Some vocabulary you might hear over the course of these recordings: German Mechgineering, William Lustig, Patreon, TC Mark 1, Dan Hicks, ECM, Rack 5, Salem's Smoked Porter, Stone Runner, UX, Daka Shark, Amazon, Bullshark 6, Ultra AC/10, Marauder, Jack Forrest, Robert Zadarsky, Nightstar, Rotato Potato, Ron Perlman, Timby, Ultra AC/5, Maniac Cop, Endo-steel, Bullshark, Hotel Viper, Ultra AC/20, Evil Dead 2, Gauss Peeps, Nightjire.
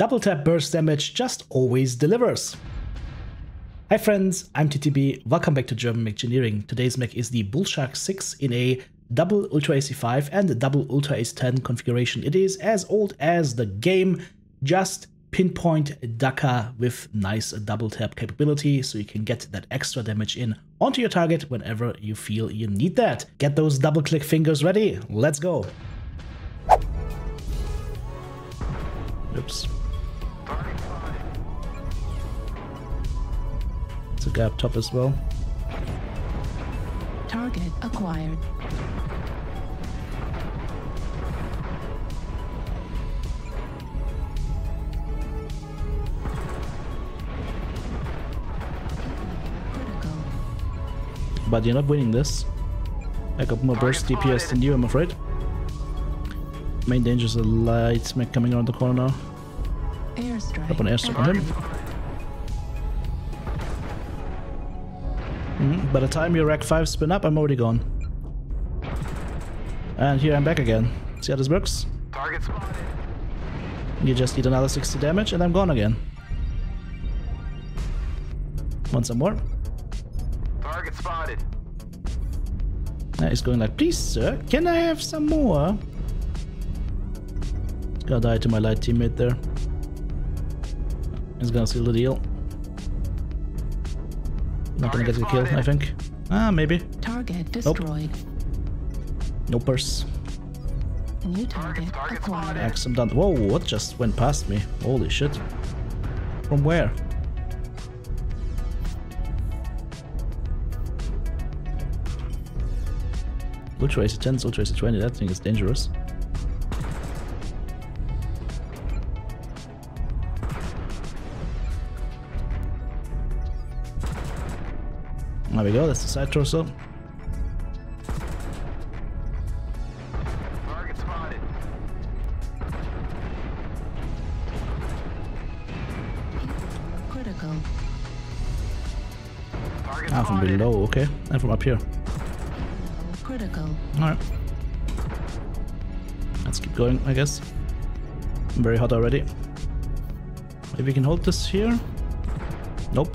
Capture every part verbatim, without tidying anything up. Double tap burst damage just always delivers. Hi friends, I'm T T B, welcome back to German Mechgineering. Today's mech is the Bullshark six in a double Ultra A C five and a double Ultra A C ten configuration. It is as old as the game, just pinpoint Daka with nice double tap capability, so you can get that extra damage in onto your target whenever you feel you need that. Get those double click fingers ready, let's go! Oops. It's a guy up top as well. Target acquired. But you're not winning this. I got more burst D P S than you, I'm afraid. Main danger is a light smack coming around the corner now. Airstrike. Up an airstrike on him. Mm-hmm. By the time your Rack five spin up, I'm already gone. And here I'm back again. See how this works? Target spotted. You just need another sixty damage and I'm gone again. Want some more? Target spotted. Now he's going like, please sir, can I have some more? Gonna die to my light teammate there. He's gonna seal the deal. Not gonna get the kill, I think. Ah, maybe. Target destroyed. Nope. No purse. New target acquired. Axe him down. Whoa, what just went past me? Holy shit. From where? Ultra A C ten, Ultra A C twenty, that thing is dangerous. There we go, that's the side torso. Target spotted. Critical. Target ah, from below, okay. And from up here. Critical. Alright. Let's keep going, I guess. I'm very hot already. Maybe we can hold this here? Nope.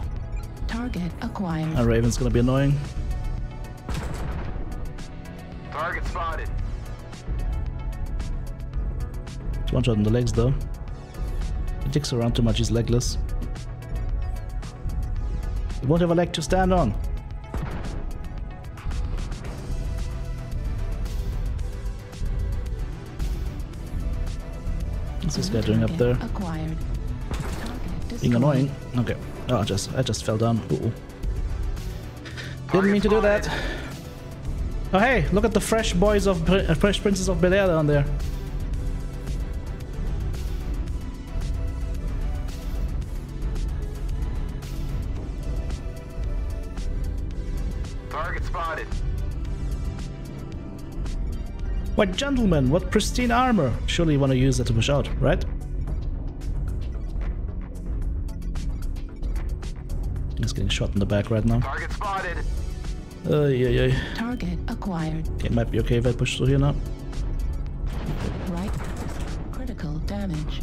Target acquired. Our Raven's gonna be annoying. Target spotted. It's one shot on the legs though. He ticks around too much, he's legless. He won't have a leg to stand on. What's this guy doing up there? Acquired. Being annoying. Okay. Oh, I just, I just fell down. Uh-oh. Didn't mean to do that. Oh hey, look at the fresh boys of uh, Fresh Princess of Bel-Air down there. Target spotted. What gentlemen, what pristine armor. Surely you want to use that to push out, right? Getting shot in the back right now. Target spotted. Uh, yeah, yeah. Target acquired. It might be okay if I push through here now. Right. Critical damage.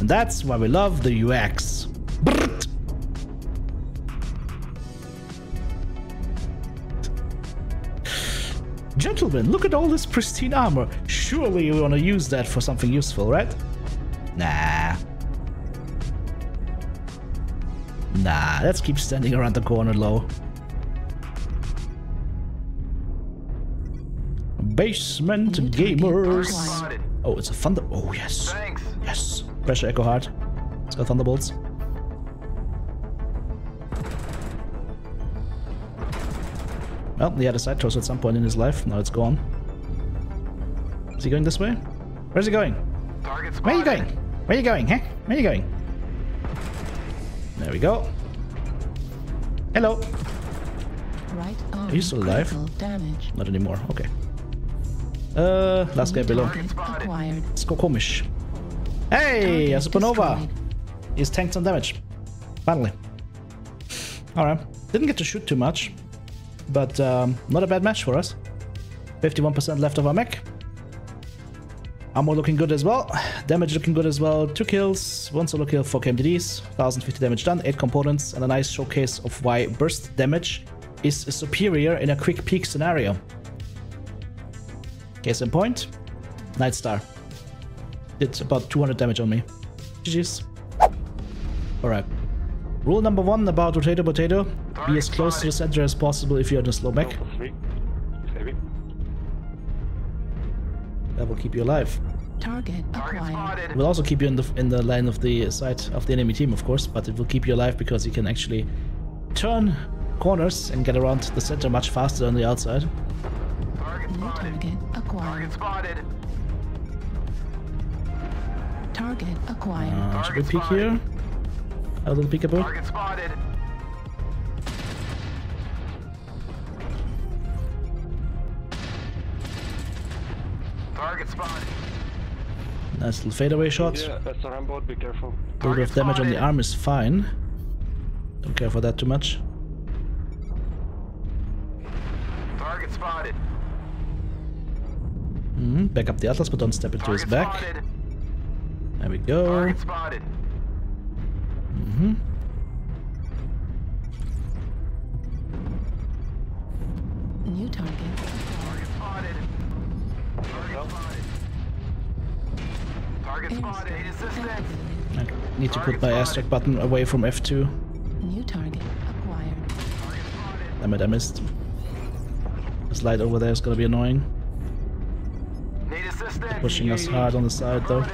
And that's why we love the U X. Brrrt. Gentlemen, look at all this pristine armor. Surely you want to use that for something useful, right? Nah. Nah, let's keep standing around the corner low. Basement gamers. Oh, it's a thunder. Oh yes. Thanks. Yes. Pressure echo hard. It's got thunderbolts. Well, he had a side torso at some point in his life. Now it's gone. Is he going this way? Where's he going? Where are you going? Where are you going? Huh? Where are you going? There we go. Hello. Right arm. Are you still alive? Damage. Not anymore. Okay. Uh, last guy below. Let's go komisch. Hey, a supernova. He's tanked some damage. Finally. Alright. Didn't get to shoot too much. But um, not a bad match for us. fifty-one percent left of our mech. Ammo looking good as well. Damage looking good as well. Two kills, one solo kill, four K M D Ds, one thousand fifty damage done, eight components, and a nice showcase of why burst damage is superior in a quick peek scenario. Case in point, Nightstar did about two hundred damage on me. G Gs's. Alright. Rule number one about Rotato Potato, be as close to the center as possible if you're in a slow mech. That will keep you alive. Target acquired. It will also keep you in the in the line of the sight of the enemy team, of course, but it will keep you alive because you can actually turn corners and get around the center much faster than the outside. Target spotted. Target acquired. Target spotted. Target acquired. Uh, should we peek here? A little peekaboo. Target spotted. Target spotted. Nice little fadeaway shot. Yeah, that's a ramboard, be careful. A little bit of damage spotted on the arm is fine. Don't care for that too much. Target spotted. Mm-hmm. Back up the Atlas, but don't step into target his back. Spotted. There we go. Target spotted. Mm-hmm. New target. Target spotted. Target spotted. Target spotted. Is this it? I need to put my airstrike button away from F two. New target acquired. Target spotted. Damn it, I missed. This light over there is gonna be annoying. Need assistance. They're pushing us hard on the side though.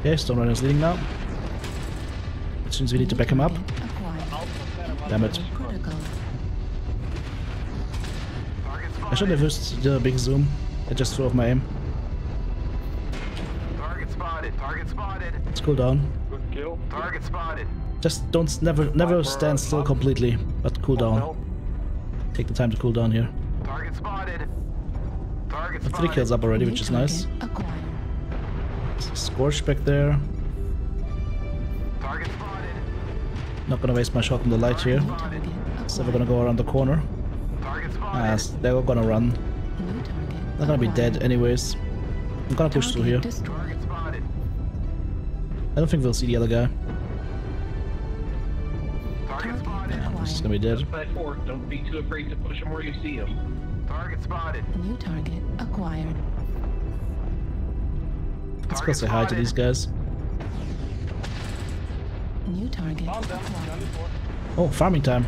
Okay, Stone Runner is leading now. It seems we need to back him up. Damn it. I should have used the big zoom. I just threw off my aim. Target spotted, target spotted. Let's cool down. Good kill. Target spotted. Just don't never never stand still completely, but cool down. Take the time to cool down here. Target spotted. Target spotted. Three kills up already, which is nice. Scorch back there. Target spotted. Not gonna waste my shot on the light target here. Spotted. So we're gonna go around the corner. Target ah, they're gonna run. They're gonna be dead anyways. I'm gonna push target through here. Target spotted. I don't think we'll see the other guy. Target spotted. Yeah, he's gonna be dead. Don't be too afraid to push him where you see him. Target spotted. New target acquired. Let's go say hi to these guys. New target. Oh, farming time.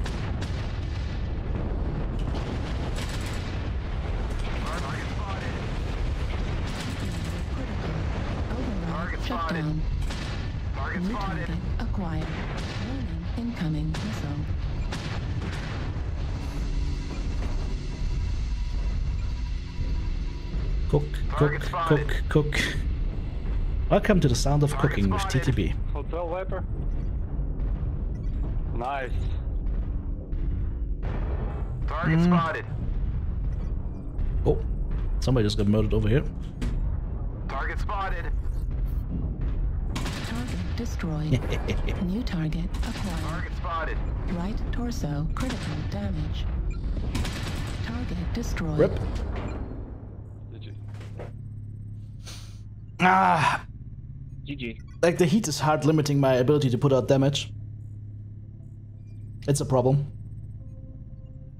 Target spotted. Target spotted. Acquired. Incoming missile. Cook, cook, cook, cook. Welcome to the sound of target cooking spotted with T T B. Hotel Viper. Nice. Target mm. spotted. Oh, somebody just got murdered over here. Target spotted. Target destroyed. New target acquired. Target spotted. Right torso critical damage. Target destroyed. Rip. Ah. G G. Like, the heat is hard limiting my ability to put out damage. It's a problem.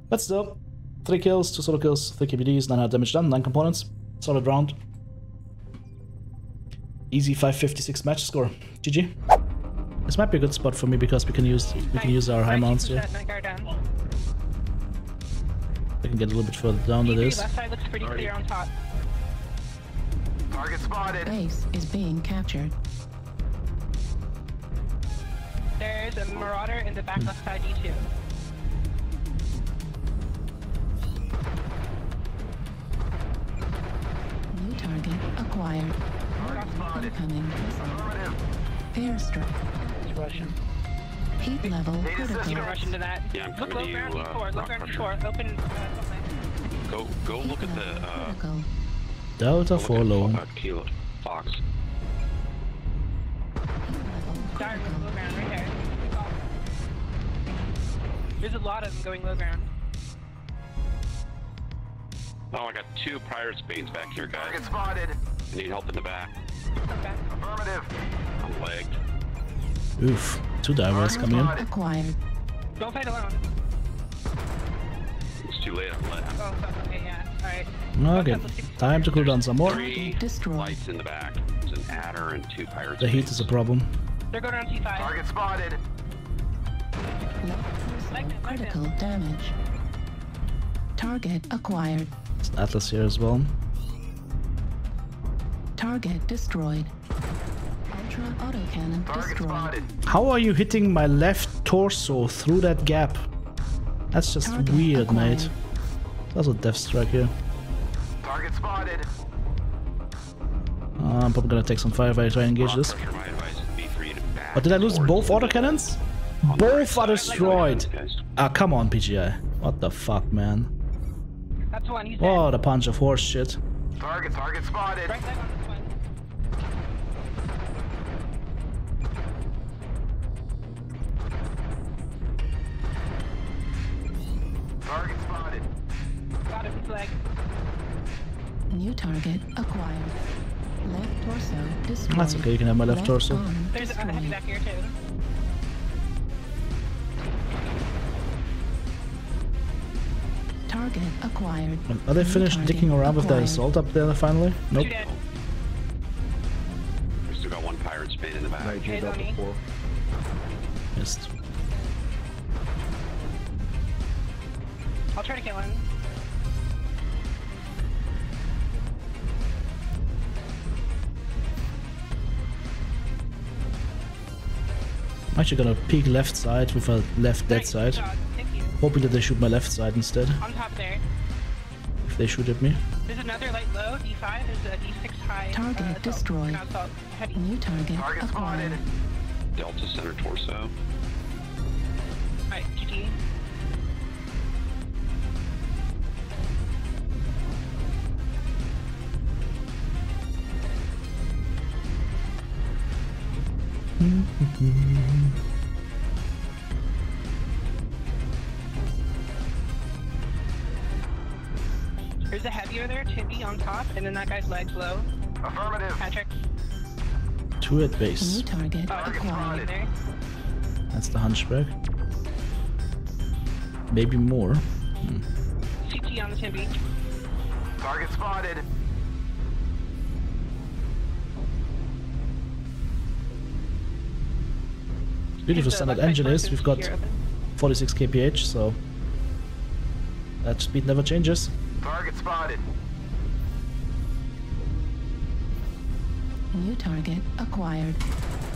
But still, three kills, two solo kills, three K B Ds, nine hard damage done, nine components. Solid round. Easy five fifty-six match score. G G. This might be a good spot for me because we can use we can use our high mounts here. I can get a little bit further down with this. Left side looks pretty clear on top. Target spotted. Base is being captured. There's a Marauder in the back left side E two. New target acquired. Target spotted. Incoming. Airstrike. It's Russian. Heat level critical. You don't rush into that. Yeah, I'm coming to you. Look around the floor. Look around the floor. Open. Go, go look at the. Uh, Delta four low. Fox. Start low ground right there. There's a lot of them going low ground. Oh, I got two prior spades back here, guys. Target spotted. I need help in the back. Okay. Affirmative. I'm legged. Oof. Two divers coming in. Climb. Don't fight alone. It's too late. I'm left. Oh, okay, yeah. Alright. Okay. Time to cool down some more. Three lights in the back. There's an adder and two pirate spades. The heat is a problem. They're going around T five. Target spotted. Like critical like damage. Target acquired. It's Atlas here as well. Target destroyed. Ultra autocannon destroyed. Spotted. How are you hitting my left torso through that gap? That's just target weird, acquired. Mate. That's a death strike here. Target spotted. Uh, I'm probably gonna take some fire if I try and engage this. But did I lose both autocannons? Both are destroyed! Ah, come on, P G I. What the fuck, man? That's one, he's dead. What a punch of horse shit. Target, target spotted. Right side on this one. Target spotted. Got him, flag. New target acquired. Left torso destroyed. That's okay, you can have my left, left torso. There's a heavy back here too. Target acquired. Are they finished dicking around acquired. with that assault up there finally? Nope. We still got one pirate spade in the back. Hey, missed. I'll try to kill him. I'm actually gonna peek left side with a left dead side. Hoping that they shoot my left side instead. On top there. If they shoot at me. There's another light low, D five, there's a D six high. Target uh, destroyed. New target. Target spotted. Delta center torso. Alright, G G. There's a heavier there, Timby on top, and then that guy's legs low. Affirmative. Patrick. Two at base. New target. Oh, there. That's the Hunchback. Maybe more. Hmm. C T on the Timby. Target spotted. Beautiful standard engine is. We've got forty-six K P H, so that speed never changes. Target spotted. New target acquired.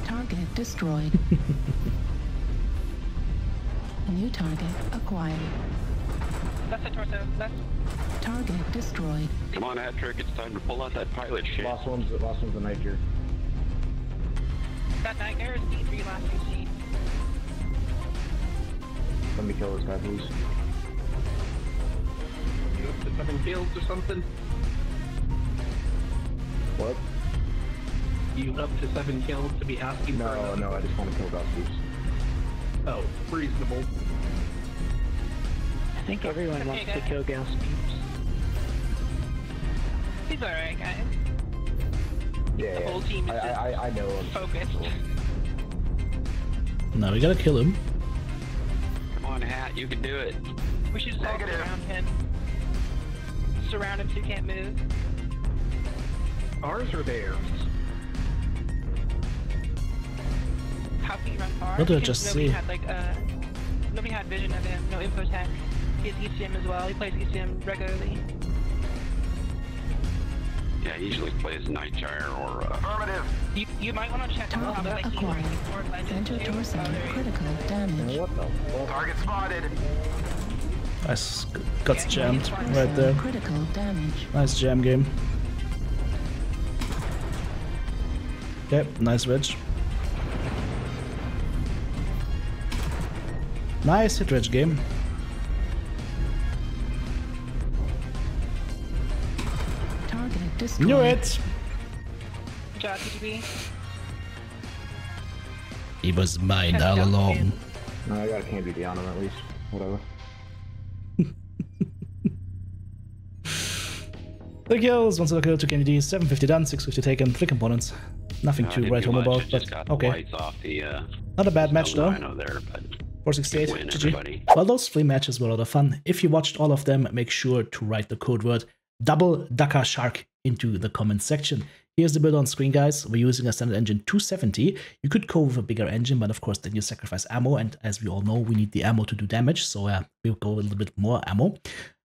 Target destroyed. New target acquired. Left side torso, left. Target destroyed. Come on, Hattrick, it's time to pull out that pilot shit. Last one's the last one's the Nightjire. That Nightjire is D three last U C. Let me kill this guy, please. Seven kills or something? What? You up to seven kills to be asking no, for No, no, I just want to kill Gauss Peeps. Oh, reasonable. I think everyone okay, wants guys. to kill Gauss Peeps. He's alright, guys. Yeah, the yeah. whole team is I, just I, I know him. Focused. No, we gotta kill him. Come on, Hat, you can do it. We should just all get around him. Around him so you can't move. Ours or theirs? How can you run ours? What did I just see? Had, like, uh, nobody had vision of him, no infotech. He has E C M as well, he plays E C M regularly. Yeah, he usually plays Nightjire or... Uh... Affirmative! You, you might want to check him out, but like he works for Legend too. Oh, critical damage. What the fuck? Target spotted! I got yeah, jammed right there. Critical damage. Nice jam game. Yep, okay, nice wedge. Nice hit wedge game. Target This Knew one. it! Good job, T T B. He was mine all along. No, I got a candy down him at least. Whatever. The kills, once a kill, two candy, seven fifty done, six fifty taken, three components. Nothing no, to write home much. about, it but okay. The, uh, Not a bad match though. There, but four sixty-eight, G G. Well, those three matches were a lot of fun. If you watched all of them, make sure to write the code word double Daka Shark into the comments section. Here's the build on screen, guys. We're using a standard engine two seventy. You could go with a bigger engine, but of course then you sacrifice ammo, and as we all know, we need the ammo to do damage, so uh, we'll go a little bit more ammo.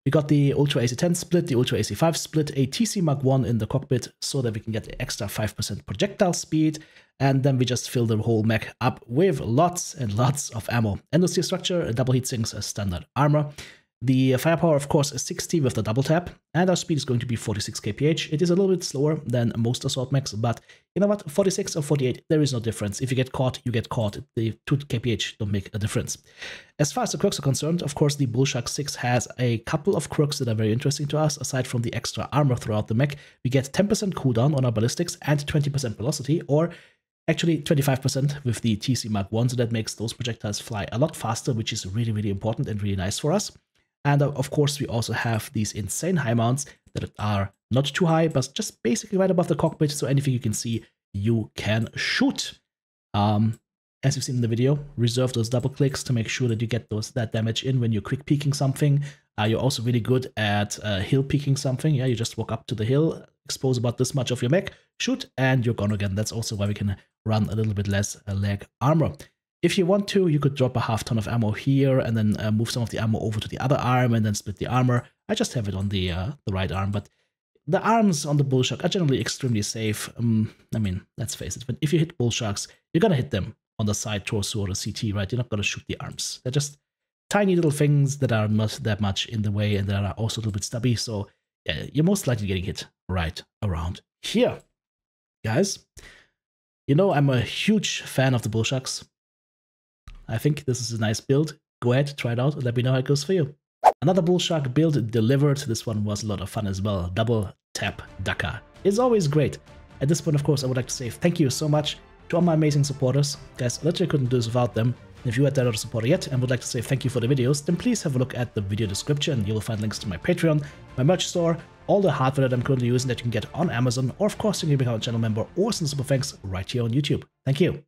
We got the Ultra A C ten split, the Ultra A C five split, a T C Mark one in the cockpit so that we can get extra five percent projectile speed, and then we just fill the whole mech up with lots and lots of ammo. Endo-steel structure, a double heat sinks as standard armor. The firepower, of course, is sixty with the double tap, and our speed is going to be forty-six K P H. It is a little bit slower than most assault mechs, but you know what, forty-six or forty-eight, there is no difference. If you get caught, you get caught. The two K P H don't make a difference. As far as the quirks are concerned, of course, the Bullshark six has a couple of quirks that are very interesting to us. Aside from the extra armor throughout the mech, we get ten percent cooldown on our ballistics and twenty percent velocity, or actually twenty-five percent with the T C Mark one, so that makes those projectiles fly a lot faster, which is really, really important and really nice for us. And of course, we also have these insane high mounts that are not too high, but just basically right above the cockpit. So anything you can see, you can shoot. Um, as you've seen in the video, reserve those double clicks to make sure that you get those that damage in when you're quick peeking something. Uh, you're also really good at uh, hill peeking something. Yeah, you just walk up to the hill, expose about this much of your mech, shoot, and you're gone again. That's also why we can run a little bit less uh, leg armor. If you want to, you could drop a half ton of ammo here and then uh, move some of the ammo over to the other arm and then split the armor. I just have it on the uh, the right arm, but the arms on the Bullshark are generally extremely safe. Um, I mean, let's face it, but if you hit Bullsharks, you're gonna hit them on the side torso or the C T, right? You're not gonna shoot the arms. They're just tiny little things that are not that much in the way and that are also a little bit stubby, so yeah, you're most likely getting hit right around here. Guys, you know I'm a huge fan of the Bullsharks. I think this is a nice build. Go ahead, try it out, and let me know how it goes for you. Another Bullshark build delivered. This one was a lot of fun as well. Double tap Daka is always great. At this point, of course, I would like to say thank you so much to all my amazing supporters. Guys, I literally couldn't do this without them. And if you are not a supporter yet and would like to say thank you for the videos, then please have a look at the video description. You will find links to my Patreon, my merch store, all the hardware that I'm currently using that you can get on Amazon, or of course you can become a channel member or some super thanks right here on YouTube. Thank you.